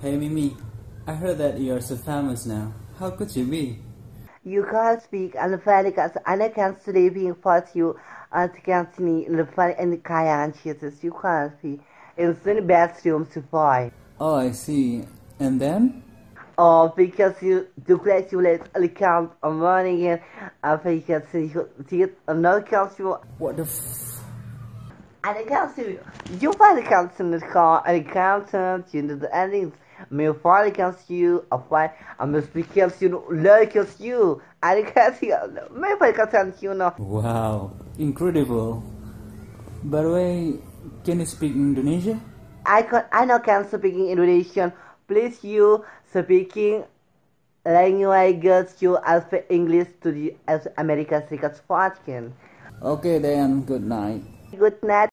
Hey Mimi, I heard that you are so famous now. How could you be? You can't speak Alafarikas, and I can't sleep in part you and can't see and Kaya and Jesus. You can't see. It's in the bathroom to fight. Oh, I see. And then? Oh, because you congratulate the count on running in and because you did another council. What the f? And the council, you find the council in the car and the council, you know the endings. My father against you, I fight, I must be against you, lurk against you, and against you, my father against you now. Wow, incredible. By the way, can you speak Indonesian? I can't speak Indonesian. Please you speaking language you as English to the as America Secret Squadron. Okay then, good night. Good night.